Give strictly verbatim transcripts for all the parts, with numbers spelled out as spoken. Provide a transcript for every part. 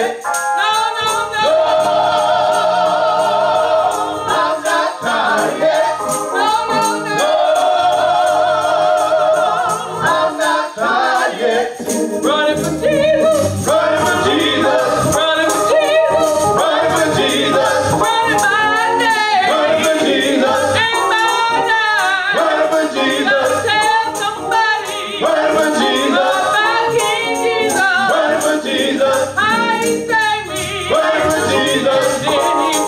it. No, no, no. No, I'm not done yet. No, no, no. No, I'm not done yet. Running for Jesus. Running for Jesus. Running for Jesus. Running for Jesus. Running my name. Running for Jesus. And my life. Running for Jesus. Now tell somebody. Running for Jesus. Jesus, how he saved me. Burn for Jesus, did he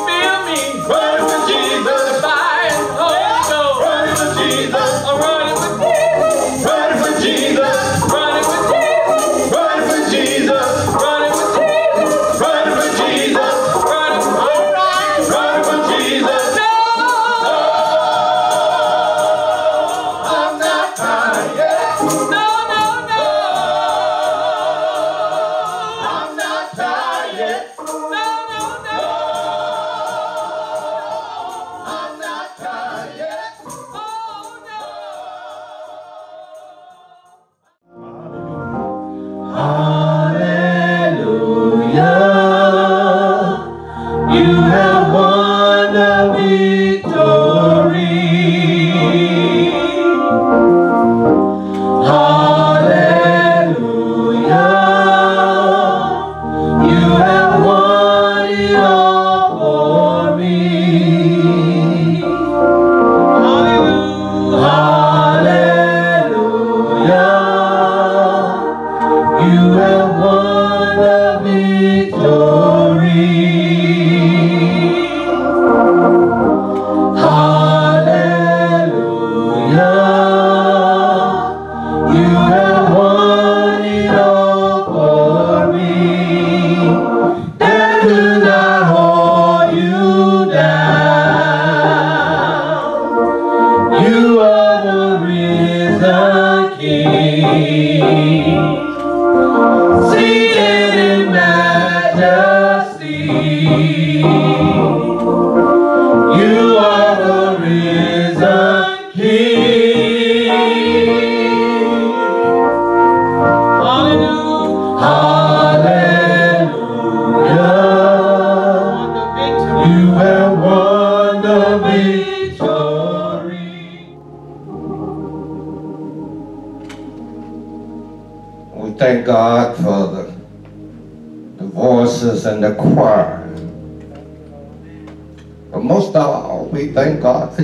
fill me? Burn for Jesus, by his Holy Ghost. Burn for Jesus, I'm running with Jesus. Burn for Jesus, running with Jesus. Burn for Jesus, running with Jesus. Burn for Jesus, running with Jesus. Burn for Jesus. No, no, I'm not done yet. No, no, no.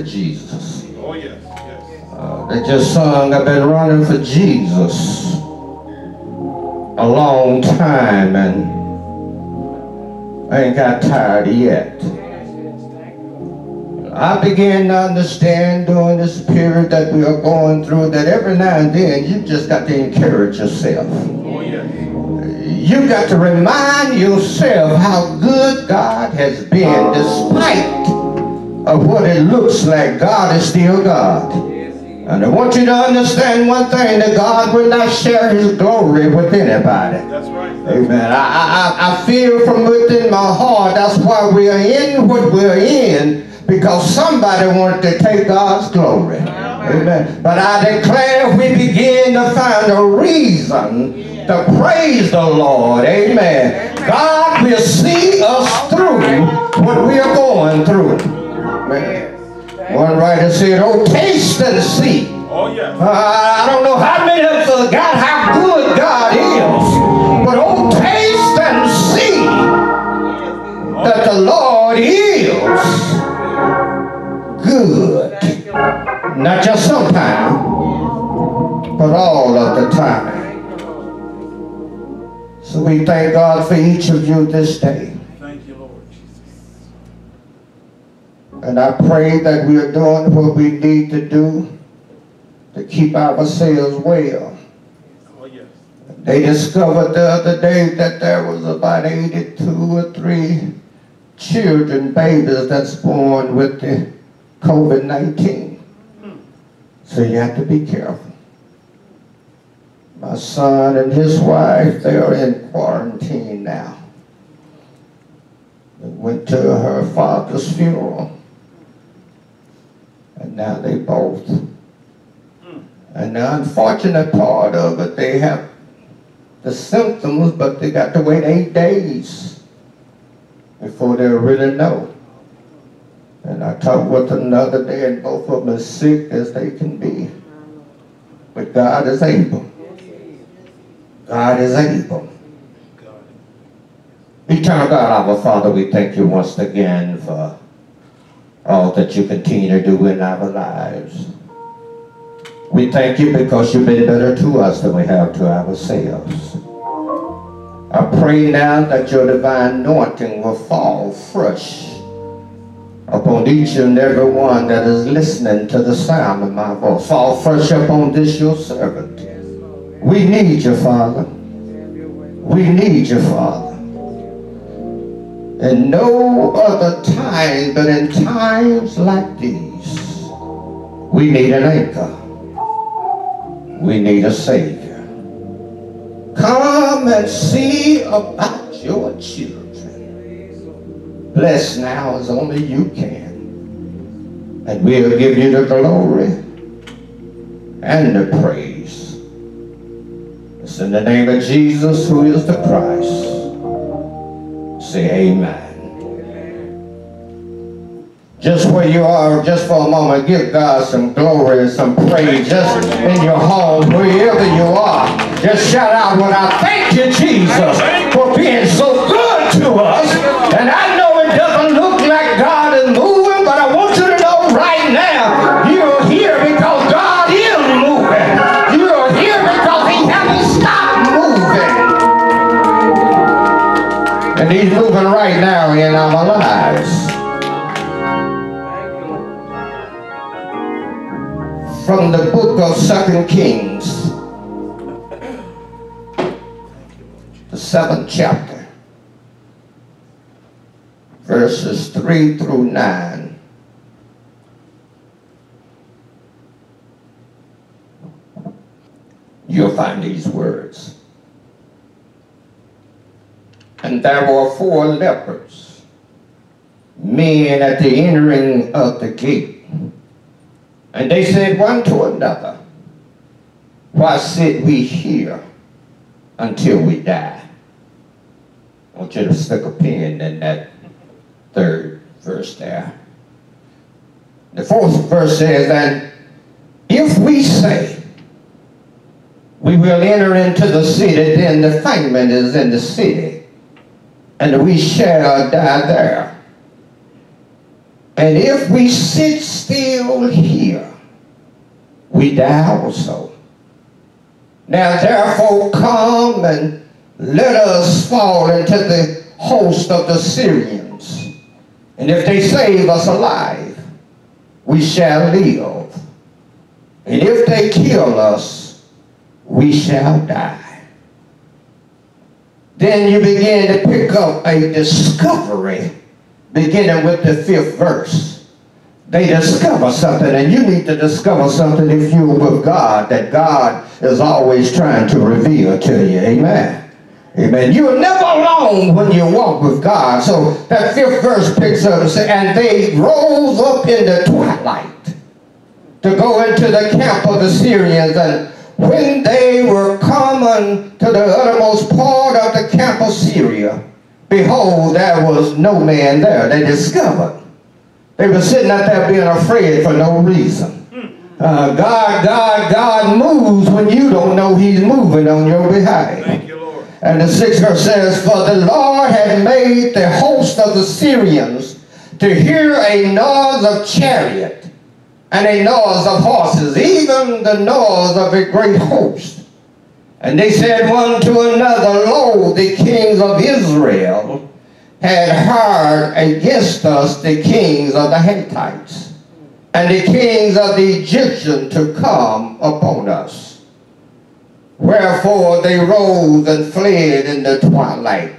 Jesus. Oh, yes, yes. Uh, they just sung, I've been running for Jesus a long time and I ain't got tired yet. I began to understand during this period that we are going through that every now and then you just got to encourage yourself. Oh, yes. You got to remind yourself how good God has been despite of what it looks like. God is still God. And I want you to understand one thing, that God will not share his glory with anybody. That's right. That's Amen. I, I, I feel from within my heart that's why we are in what we're in, because somebody wanted to take God's glory. Amen. But I declare we begin to find a reason to praise the Lord. Amen. God will see us through what we are going through. One writer said, oh, taste and see. Oh, yeah. uh, I don't know how many of us forgot how good God is, but oh, taste and see that the Lord is good. Not just sometimes, but all of the time. So we thank God for each of you this day. And I pray that we are doing what we need to do to keep ourselves well. Oh, yes. They discovered the other day that there was about eighty-two or three children, babies, that's born with the COVID nineteen. Hmm. So you have to be careful. My son and his wife, they are in quarantine now. They went to her father's funeral. And now they both. Mm. And the unfortunate part of it, they have the symptoms, but they got to wait eight days before they really know. And I talked with another day, and both of them as sick as they can be. But God is able. God is able. Eternal God, our Father, we thank you once again for all that you continue to do in our lives. We thank you because you've been better to us than we have to ourselves. I pray now that your divine anointing will fall fresh upon each and every one that is listening to the sound of my voice. Fall fresh upon this your servant. We need you, Father. We need you, Father. In no other time but in times like these, we need an anchor. We need a Savior. Come and see about your children. Bless now as only you can. And we'll give you the glory and the praise. It's in the name of Jesus, who is the Christ. Say amen. Amen. Just where you are, just for a moment, give God some glory and some praise. Just in your home, wherever you are, just shout out, "When I thank you, Jesus, for being so good to us." And I know it doesn't look like God is moving, but I want you to know right now, you're here because God is moving. You're here because He hasn't stopped moving. And He's moving right now in our lives. From the book of Second Kings, the seventh chapter, verses three through nine. You'll find these words. And there were four lepers, men at the entering of the gate. And they said one to another, "Why sit we here until we die?" I want you to stick a pin in that third verse there. The fourth verse says, "And if we say, we will enter into the city, then the famine is in the city, and we shall die there. And if we sit still here, we die also. Now therefore come and let us fall into the host of the Syrians. And if they save us alive, we shall live. And if they kill us, we shall die." Then you begin to pick up a discovery, beginning with the fifth verse. They discover something, and you need to discover something if you're with God, that God is always trying to reveal to you. Amen. Amen. You're never alone when you walk with God. So that fifth verse picks up and says, "And they rose up in the twilight to go into the camp of the Syrians, and when they were come unto the uttermost part of the camp of Syria, behold, there was no man there." They discovered. They were sitting out there being afraid for no reason. Uh, God, God, God moves when you don't know He's moving on your behalf. Thank you, Lord. And the sixth verse says, "For the Lord had made the host of the Syrians to hear a noise of chariot, and a noise of horses, even the noise of a great host. And they said one to another, Lo, the kings of Israel had hired against us the kings of the Hittites, and the kings of the Egyptians to come upon us. Wherefore they rose and fled in the twilight,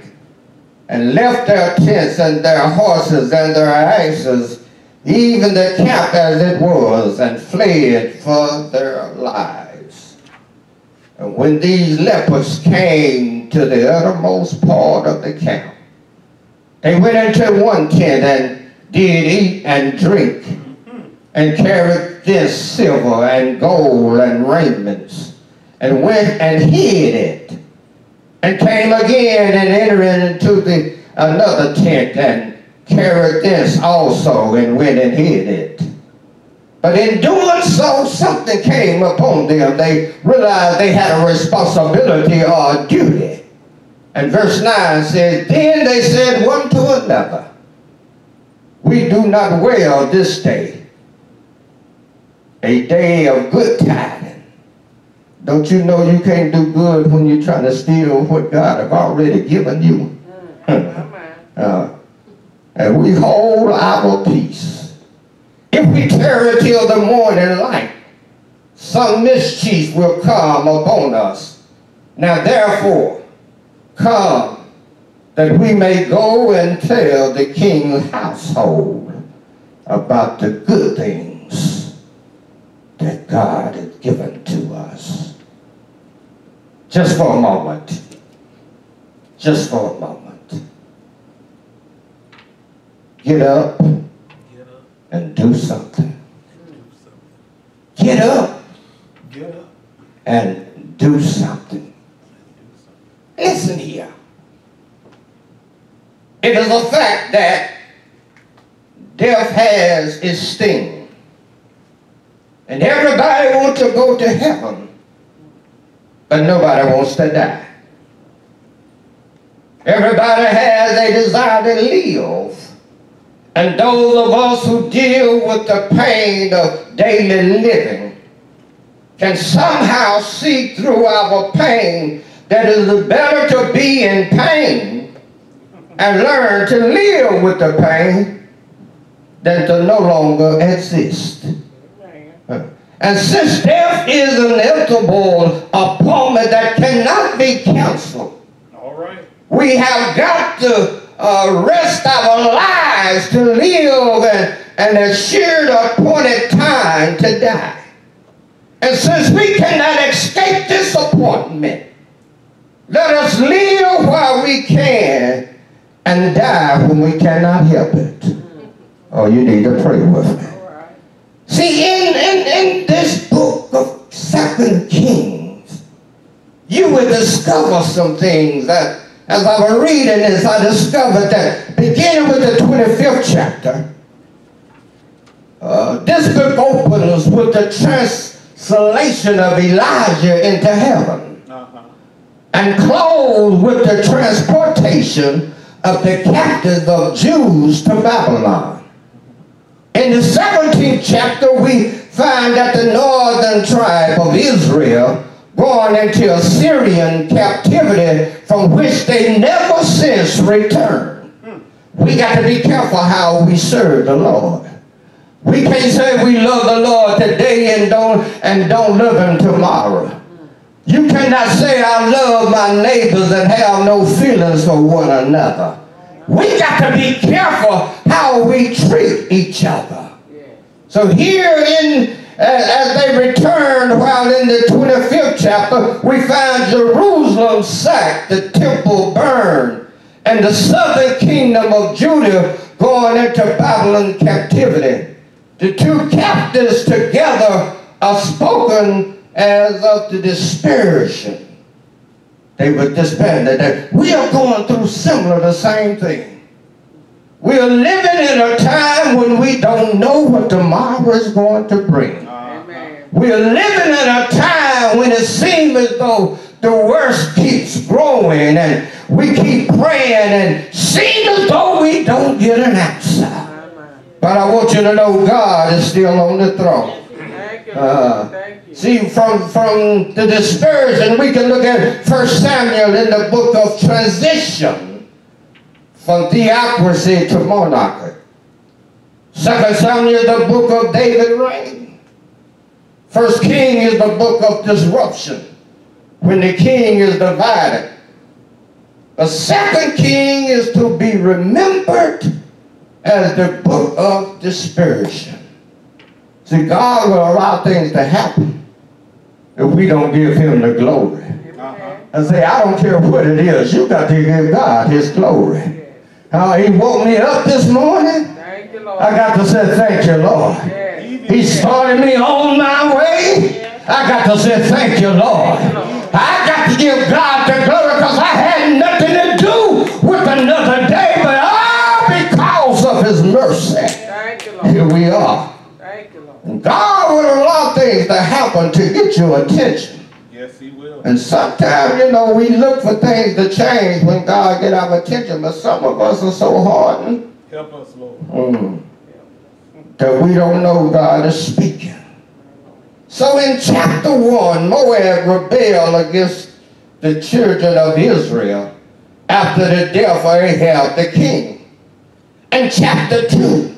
and left their tents and their horses and their asses, even the camp as it was, and fled for their lives. And when these lepers came to the uttermost part of the camp, they went into one tent and did eat and drink, and carried this silver and gold and raiments, and went and hid it and came again and entered into the another tent and carried this also and went and hid it. But in doing so, something came upon them. They realized they had a responsibility or a duty. And verse nine says, then they said one to another, we do not well this day, a day of good tidings. Don't you know you can't do good when you're trying to steal what God have already given you? uh, and we hold our peace. If we tarry till the morning light, some mischief will come upon us. Now therefore, come, that we may go and tell the king's household about the good things that God has given to us. Just for a moment. Just for a moment. Get up. And do something. Get up. Get up. And do something. Listen here. It is a fact that death has its sting. And everybody wants to go to heaven. But nobody wants to die. Everybody has a desire to live. And those of us who deal with the pain of daily living can somehow see through our pain that it is better to be in pain and learn to live with the pain than to no longer exist. And since death is an inevitable appointment that cannot be canceled, all right, we have got to Uh, rest our lives to live and, and assured appointed time to die. And since we cannot escape this appointment, let us live while we can and die when we cannot help it. Oh, you need to pray with me. See, in, in, in this book of Second Kings, you will discover some things that, as I was reading this, I discovered that beginning with the twenty-fifth chapter, uh, this book opens with the translation of Elijah into heaven, uh-huh, and closes with the transportation of the captives of Jews to Babylon. In the seventeenth chapter, we find that the northern tribe of Israel going into Assyrian captivity from which they never since returned. Hmm. We got to be careful how we serve the Lord. We can't say we love the Lord today and don't, and don't love Him tomorrow. Hmm. You cannot say I love my neighbors and have no feelings for one another. We got to be careful how we treat each other. Yeah. So here in As they returned, while in the twenty-fifth chapter, we find Jerusalem sacked, the temple burned, and the southern kingdom of Judah going into Babylon captivity. The two captives together are spoken as of the dispersion. They were disbanded. We are going through similar, the same thing. We are living in a time when we don't know what tomorrow is going to bring. We're living in a time when it seems as though the worst keeps growing and we keep praying and seems as though we don't get an answer. But I want you to know God is still on the throne. Uh, see, from, from the dispersion, we can look at First Samuel in the book of transition from theocracy to monarchy. Second Samuel is the book of David's reign. First King is the book of disruption, when the king is divided. The Second King is to be remembered as the book of dispersion. See, God will allow things to happen if we don't give Him the glory. And say, I don't care what it is, you got to give God His glory. How He woke me up this morning, I got to say, thank you, Lord. He started me on my way. I got to say thank you, Lord. I got to give God the glory. because I had nothing to do with another day, but all because of his mercy. Thank you, Lord. Here we are. Thank you, Lord. And God will allow things to happen to get your attention. Yes, he will. And sometimes, you know, we look for things to change when God get our attention, but some of us are so hardened. Help us, Lord. Mm, that we don't know God is speaking. So in chapter one, Moab rebelled against the children of Israel after the death of Ahab the king. In chapter two,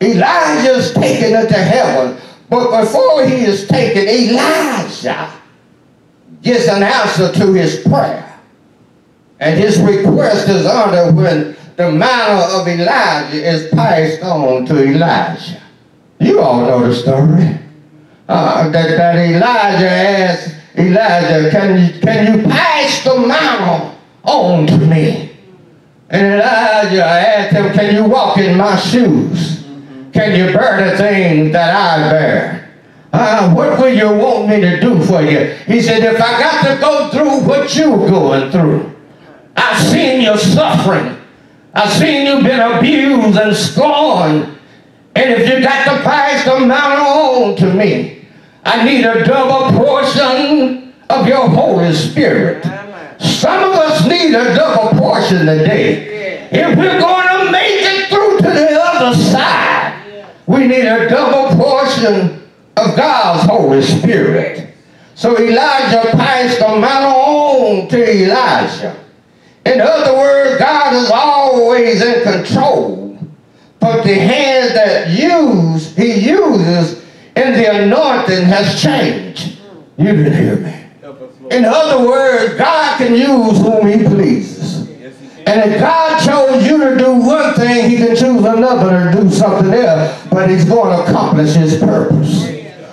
Elijah is taken into heaven, but before he is taken, Elijah gets an answer to his prayer. And his request is honored when the mantle of Elijah is passed on to Elijah. You all know the story. Uh, that, that Elijah asked Elijah, can you, can you pass the mantle on to me? And Elijah asked him, can you walk in my shoes? Can you bear the things that I bear? Uh, what will you want me to do for you? He said, if I got to go through what you're going through, I've seen your suffering. I've seen you been abused and scorned. And if you got to pass the mantle on to me, I need a double portion of your Holy Spirit. Some of us need a double portion today. If we're going to make it through to the other side, we need a double portion of God's Holy Spirit. So Elijah passed the mantle on to Elisha. In other words, God is always in control, but the hand that use, he uses in the anointing has changed. You didn't hear me. In other words, God can use whom he pleases. And if God chose you to do one thing, he can choose another to do something else, but he's going to accomplish his purpose.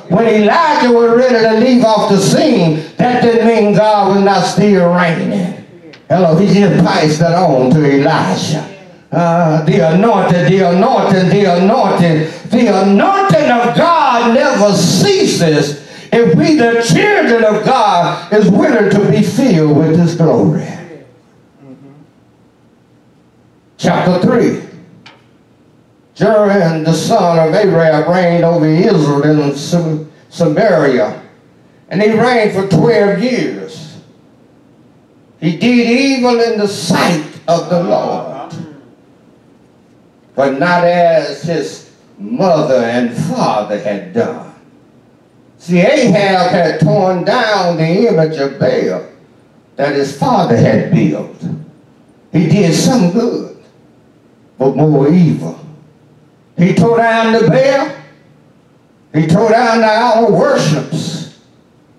When Elijah was ready to leave off the scene, that didn't mean God was not still reigning. Hello, he just passed that on to Elisha. Uh, the anointing, the anointing, the anointing, the anointing of God never ceases if we, the children of God, is willing to be filled with his glory. Mm-hmm. Chapter three. Joram, the son of Ahab, reigned over Israel in Sam Samaria, and he reigned for twelve years. He did evil in the sight of the Lord, but not as his mother and father had done. See, Ahab had torn down the image of Baal that his father had built. He did some good, but more evil. He tore down the Baal. He tore down the idol worships,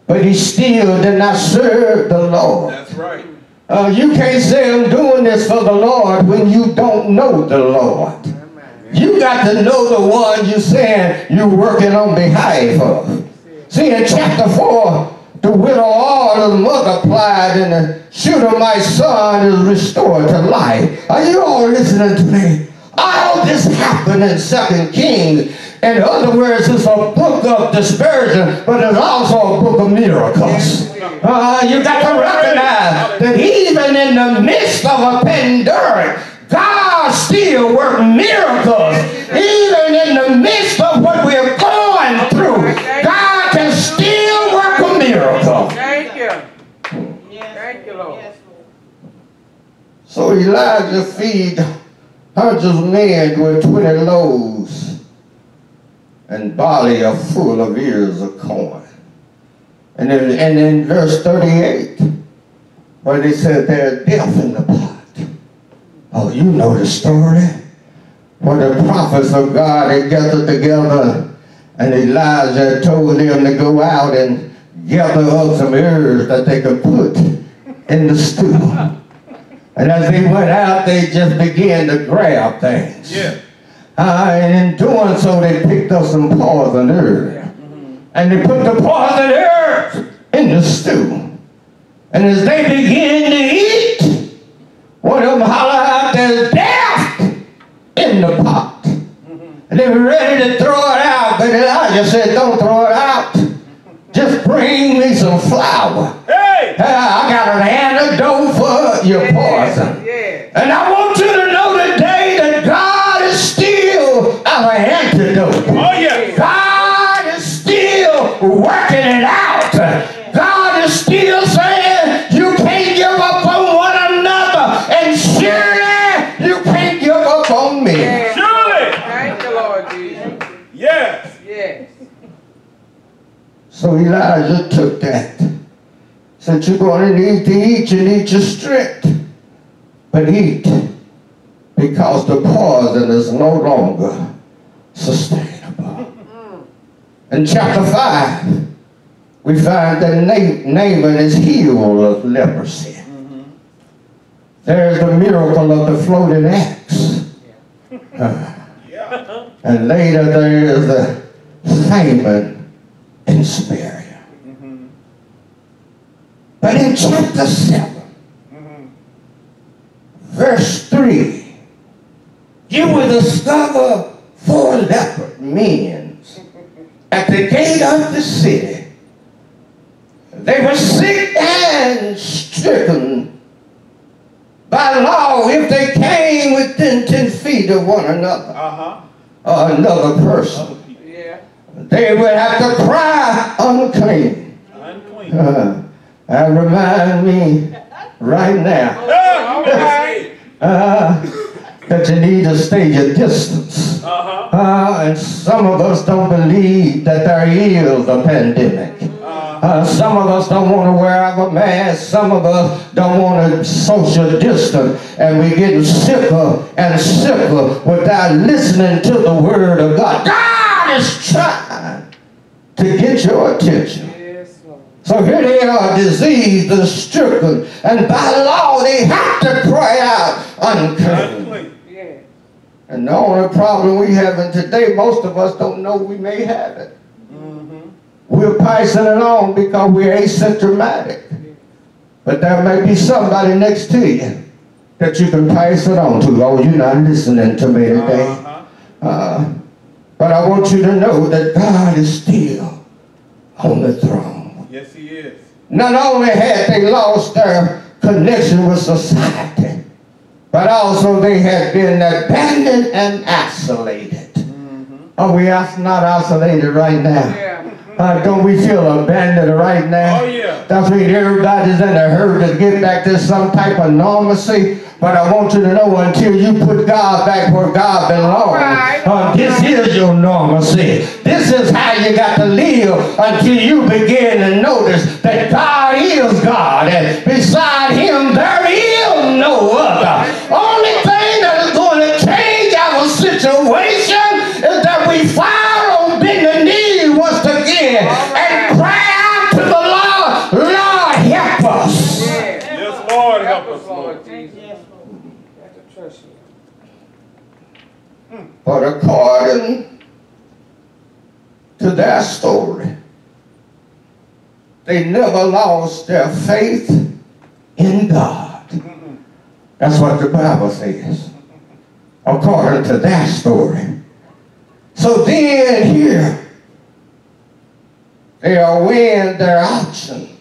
but he still did not serve the Lord. That's right. Uh, you can't say I'm doing this for the Lord when you don't know the Lord. Amen. You got to know the one you're saying you're working on behalf of. See, in chapter four, the widow all is multiplied and the Shunammite son is restored to life. Are you all listening to me? All this happened in Second Kings. In other words, it's a book of dispersion, but it's also a book of miracles. Uh, you got to recognize that even in the midst of a pandemic, God still works miracles. Even in the midst of what we're going through, God can still work a miracle. Thank you. Thank you, Lord. So Elijah feed hundreds of men with twenty loaves and barley are full of ears of corn. And then and in verse thirty-eight, when they said there's death in the pot. Oh, you know the story. When the prophets of God had gathered together, and Elijah told them to go out and gather up some ears that they could put in the stew. And as they went out, they just began to grab things. Yeah. Uh, and in doing so, they picked up some poison herbs. And they put the poison herbs in the stew. And as they began to eat, one of them hollered out, there's death in the pot. And they were ready to throw it out, but Elijah said, don't throw it out. Just bring me some flour. Hey! Uh, I got an antidote. And I want you to know today that God is still our antidote. Oh, yeah. God is still working it out. God is still saying you can't give up on one another, and surely you can't give up on me. Yeah. Surely. Thank the Lord Jesus. Yes. Yes. So Elijah took that. Since you're going to need to eat, you need your strength. But eat, because the poison is no longer sustainable. In chapter five, we find that Naaman is healed of leprosy. Mm-hmm. There's the miracle of the floating axe. Yeah. Uh, yeah. And later there is the Simon in Samaria. Mm-hmm. But in chapter seven, verse three, you will discover four leopard men at the gate of the city. They were sick and stricken by law if they came within ten feet of one another uh-huh. or another person. Yeah. They would have to cry unclean. Unclean. Uh, that reminds me right now. Oh, Uh, that you need to stay your distance. Uh-huh. uh, and some of us don't believe that there is a pandemic. Uh, some of us don't want to wear our masks. Some of us don't want to social distance. And we're getting sicker and sicker without listening to the word of God. God is trying to get your attention. So here they are, diseased and stricken, and by law they have to cry out unclean. Yeah. And the only problem we have in today, most of us don't know we may have it. Mm-hmm. We're passing it on because we're asymptomatic. Yeah. But there may be somebody next to you that you can pass it on to. Oh, you're not listening to me today. Uh-huh. uh, but I want you to know that God is still on the throne. Yes, he is. Not only had they lost their connection with society, but also they had been abandoned and isolated. Mm-hmm. Are we not isolated right now? Yeah. Uh, don't we feel abandoned right now? Oh, yeah. That's why everybody's in a hurry to get back to some type of normalcy. But I want you to know, until you put God back where God belongs, right. uh, this is your normalcy. This is how you got to live until you begin to notice that God is God. And beside him, there is no other. Only thing that is going to change our situation is that we fall on bended knees once again right. and cry out to the Lord, Lord, help us. Yes, yes Lord, help, help us, Lord Jesus. But according to their story, they never lost their faith in God. That's what the Bible says, according to their story. So then here, they are weighing their option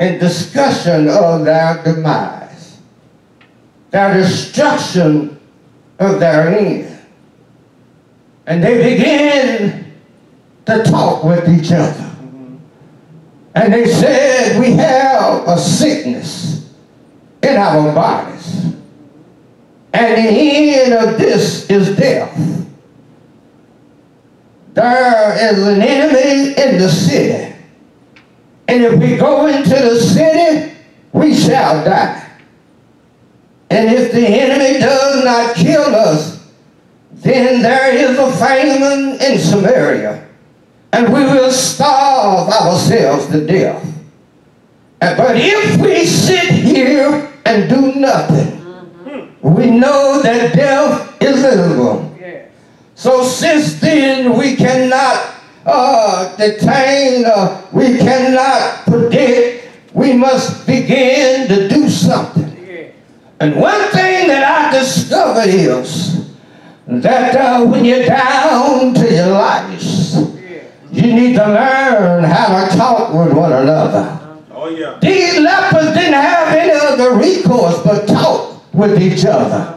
in discussion of their demise, their destruction of their end. And they began to talk with each other. Mm-hmm. And they said, we have a sickness in our bodies, and the end of this is death. There is an enemy in the city, and if we go into the city, we shall die. And if the enemy does not kill us, then there is a famine in Samaria, and we will starve ourselves to death. But if we sit here and do nothing, mm-hmm. we know that death is inevitable. Yeah. So since then we cannot uh, detain, uh, we cannot predict, we must begin to do something. And one thing that I discovered is that uh, when you're down to your lives, yeah. you need to learn how to talk with one another. Oh, yeah. These lepers didn't have any other recourse but talk with each other.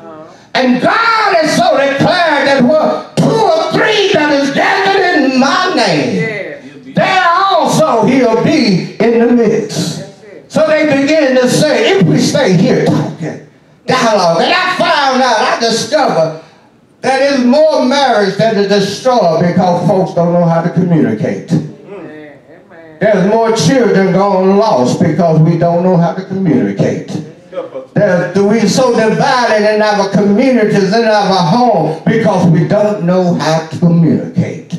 And God has so declared that we're two or three that is gathered in my name. There also he'll be in the midst. So they begin to say, if we stay here talking, dialogue, and I found out, I discovered that there's more marriage that is destroyed because folks don't know how to communicate. Amen. There's more children gone lost because we don't know how to communicate. There's, we're so divided in our communities, in our home, because we don't know how to communicate.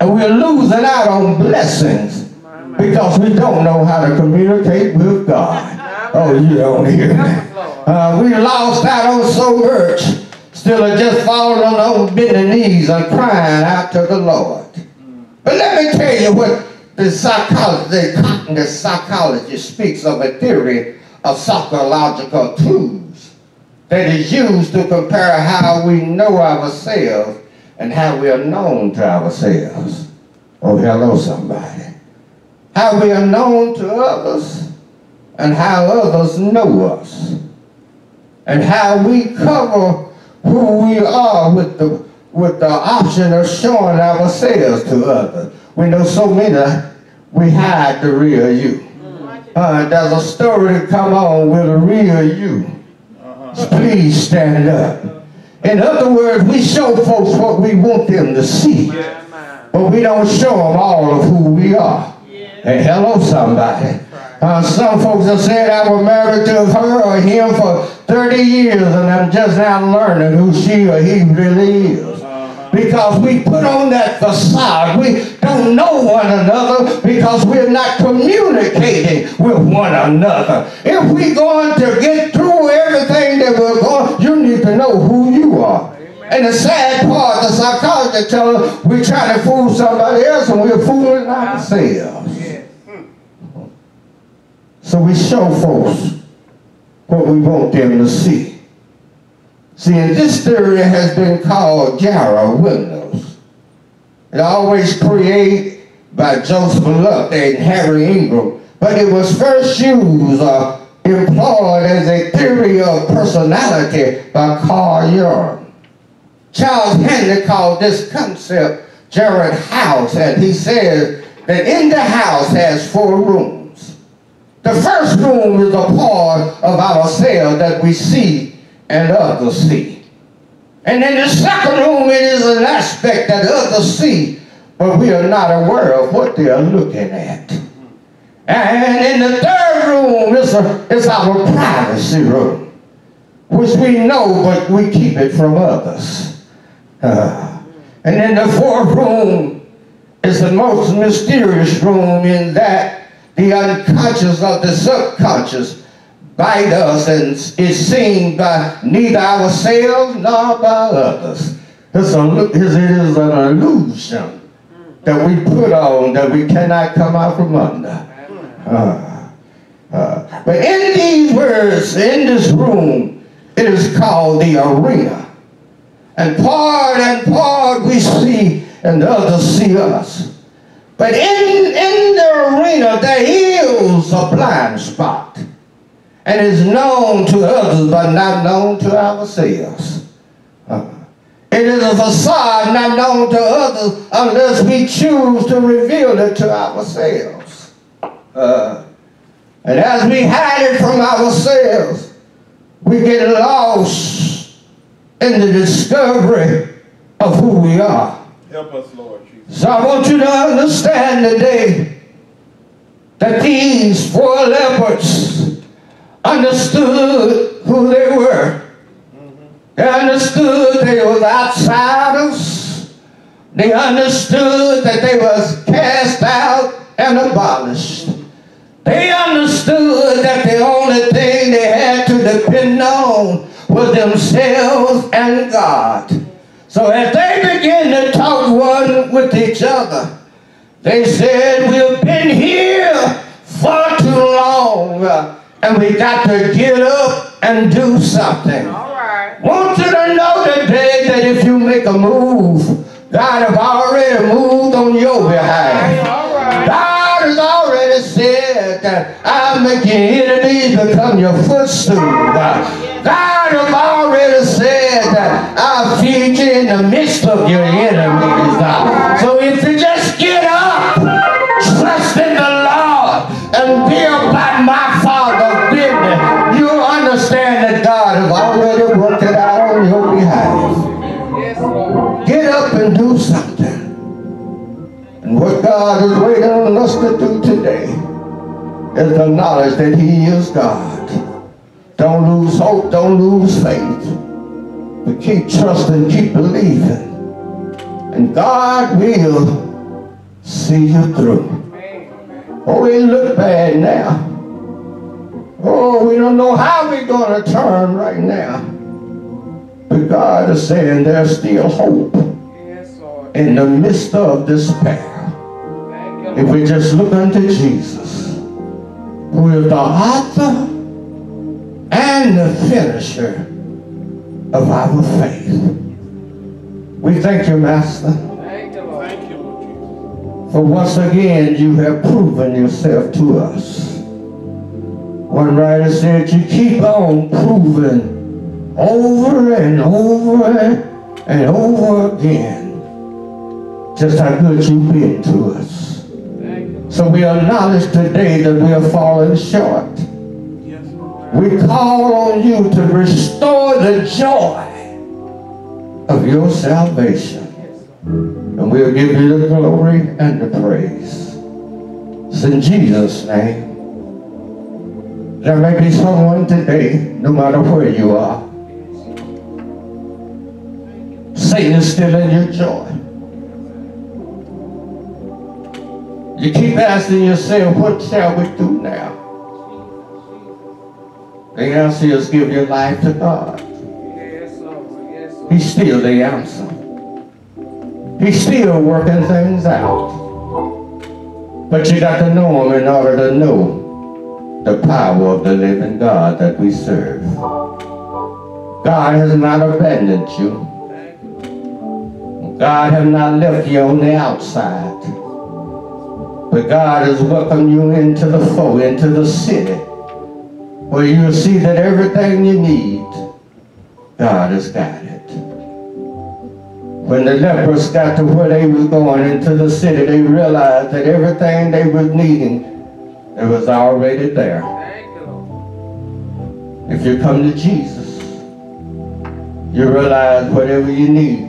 And we're losing out on blessings because we don't know how to communicate with God. Oh, you don't hear me. Uh, we lost out on so much. Still are just falling on bending knees and crying out to the Lord. But let me tell you what the psychology, the cognitive psychology speaks of, a theory of psychological tools that is used to compare how we know ourselves and how we are known to ourselves. Oh, hello somebody. How we are known to others and how others know us. And how we cover who we are with the, with the option of showing ourselves to others. We know so many, we hide the real you. Uh, there's a story that come on with a real you. Please stand up. In other words, we show folks what we want them to see, but we don't show them all of who we are. Hey, hello somebody. Uh, some folks have said I was married to her or him for thirty years and I'm just now learning who she or he really is. Because we put on that facade. We don't know one another because we're not communicating with one another. If we're going to get through everything that we're going, you need to know who you are. And the sad part, the psychologists tell us we're trying to fool somebody else and we're fooling ourselves. So we show folks what we want them to see. See, and this theory has been called Jarrah windows. It always created by Joseph Luft and Harry Ingram, but it was first used or employed as a theory of personality by Carl Jung. Charles Henry called this concept Jarrah house, and he says that in the house has four rooms. The first room is a part of ourselves that we see and others see. And then the second room, it is an aspect that others see, but we are not aware of what they are looking at. And in the third room, it's, a, it's our privacy room, which we know, but we keep it from others. Uh, and then the fourth room is the most mysterious room in that the unconscious or the subconscious bite us and is seen by neither ourselves nor by others. It's a, it is an illusion that we put on that we cannot come out from under. Uh, uh, but in these words, in this room, it is called the arena. And part and part we see and others see us. But in, in the arena, there is a blind spot and is known to others but not known to ourselves. Uh, it is a facade not known to others unless we choose to reveal it to ourselves. Uh, and as we hide it from ourselves, we get lost in the discovery of who we are. Help us, Lord. So I want you to understand today that these four leopards understood who they were. Mm-hmm. They understood they were outsiders. They understood that they was cast out and abolished. Mm-hmm. They understood that the only thing they had to depend on was themselves and God. So as they began to talk one with each other, they said, we've been here far too long, and we got to get up and do something. All right. Want you to know today that if you make a move, God have already moved on your behalf. All right. God has already said that I'll make your enemies become your footstool. God have already said that I feed you in the midst of your enemies. So if you just get up, trust in the Lord, and be about my Father's business, you understand that God has already worked it out on your behalf. Get up and do something. And what God is waiting on us to do today is the knowledge that He is God. Don't lose hope, don't lose faith, but keep trusting, keep believing, and God will see you through. Oh, it look bad now. Oh, we don't know how we're going to turn right now, but God is saying there's still hope in the midst of despair. If we just look unto Jesus, who is the author and the finisher of our faith. We thank you, Master. Thank you, Lord. Thank you, Lord. For once again, you have proven yourself to us. One writer said, you keep on proving over and over and over again just how good you've been to us. Thank you. So we acknowledge today that we are falling short. We call on you to restore the joy of your salvation. And we'll give you the glory and the praise. It's in Jesus' name. There may be someone today, no matter where you are, Satan's still in your joy. You keep asking yourself, what shall we do now? The answer is give your life to God. Yes, Lord. Yes, Lord. He's still the answer. He's still working things out. But you got to know Him in order to know the power of the living God that we serve. God has not abandoned you. God has not left you on the outside. But God has welcomed you into the fold, into the city, where you'll see that everything you need, God has got it. When the lepers got to where they was going into the city, they realized that everything they was needing, it was already there. If you come to Jesus, you realize whatever you need,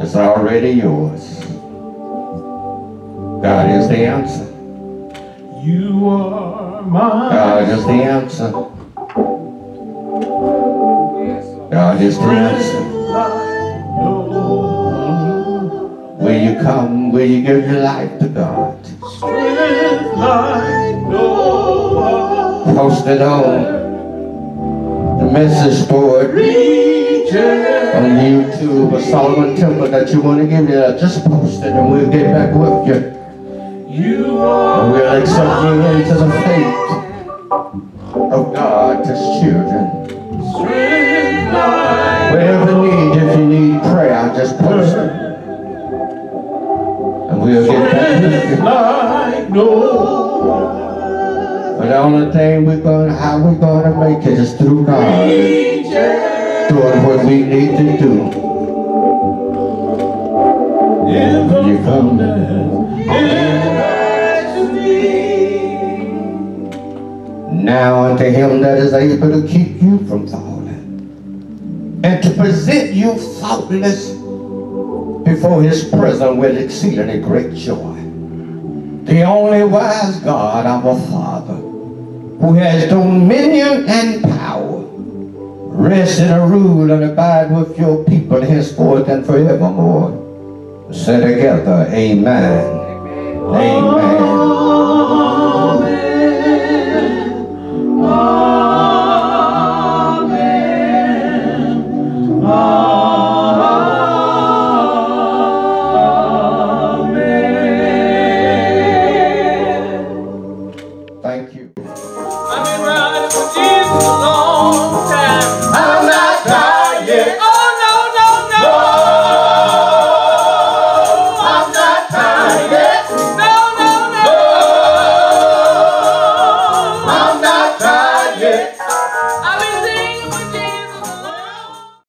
it's already yours. God is the answer. You are my God is the answer. God is the answer. Will you come? Will you give your life to God? Post it on the message board, on YouTube, or Solomon Temple that you want to give your life. Just post it and we'll get back with you. You are and we'll accept you into the faith of God as children. Whatever need, if you need prayer, just post it. And we'll get back with you. But the only thing we're going to, how we're going to make it is through God. Doing what we need to do. When you come, now unto Him that is able to keep you from falling, and to present you faultless before His presence with exceedingly great joy. The only wise God, our Father, who has dominion and power, rest and rule and abide with your people henceforth and forevermore. Say together, amen. Amen. Amen. Amen. Amen.